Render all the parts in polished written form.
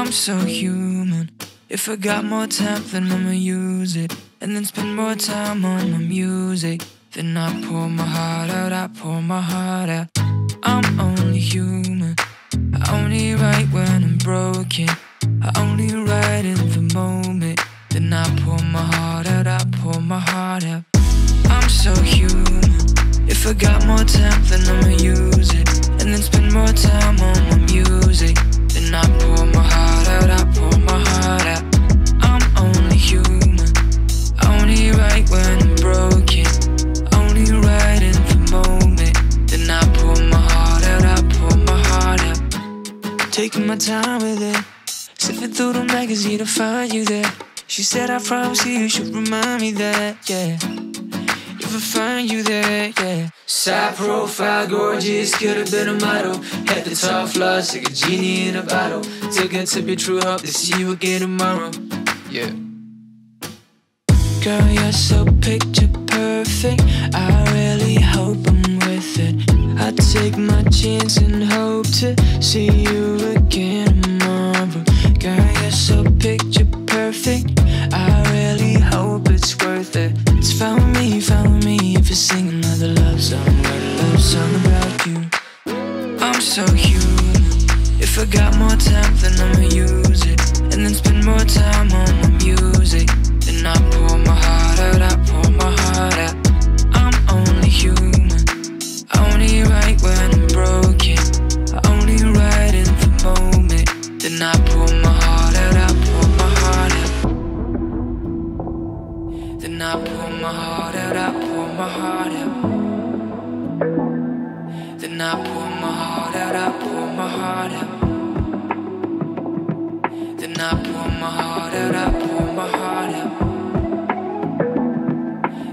I'm so human. If I got more time, then I'ma use it, and then spend more time on my music. Then I pour my heart out, I pour my heart out. I'm only human. I only write when I'm broken. I only write in the moment. Then I pour my heart out, I pour my heart out. I'm so human. If I got more time, then I'ma use it, and then spend more time on my music. Then I pour my heart out, I pour my heart out. I'm only human. I only write when I'm broken. I only write in the moment. Then I pour my heart out, I pour my heart out. Taking my time with it, sipping through the magazine to find you there. She said, I promise you, you should remind me that, yeah, if I find you there, yeah. Side profile, gorgeous, could have been a model. Had the top flaws, like a genie in a bottle. Took a tip your true up to see you again tomorrow, yeah. Girl, you're so picture perfect. I really hope I'm worth it. I take my chance and hope to see you again tomorrow. Girl, you're so picture perfect. I really hope it's worth it. It's follow me if you sing another love song about you. I'm so human. If I got more time, then I'ma use it, and then spend more time on my music. Then I pour my heart out, I pour my heart out. I'm only human. I only write when I'm broken. I only write in the moment. Then I pour my heart out, I pour my heart out. Then I pour my heart out, I pour my heart out. Then I pour my heart out, I pour my heart out. Then I pour my heart out, I pour my heart out.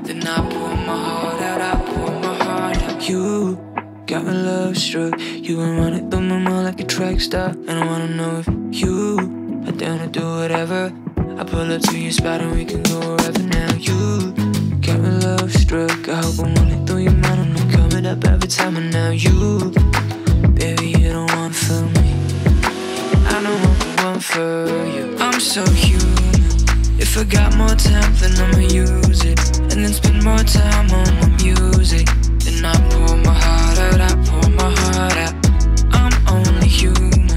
Then I pour my heart out, I pour my heart out. You got my love struck. You been running through my mind like a track star. And I wanna know if you are down to do whatever. I pull up to your spot and we can go wherever now. You got me love struck. I hope I'm running through your mind and I'm coming up every time. And now you, baby, you don't wanna feel me. I don't want the one for you. I'm so human. If I got more time, then I'ma use it, and then spend more time on my music. Then I pour my heart out, I pour my heart out. I'm only human.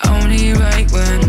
I only write when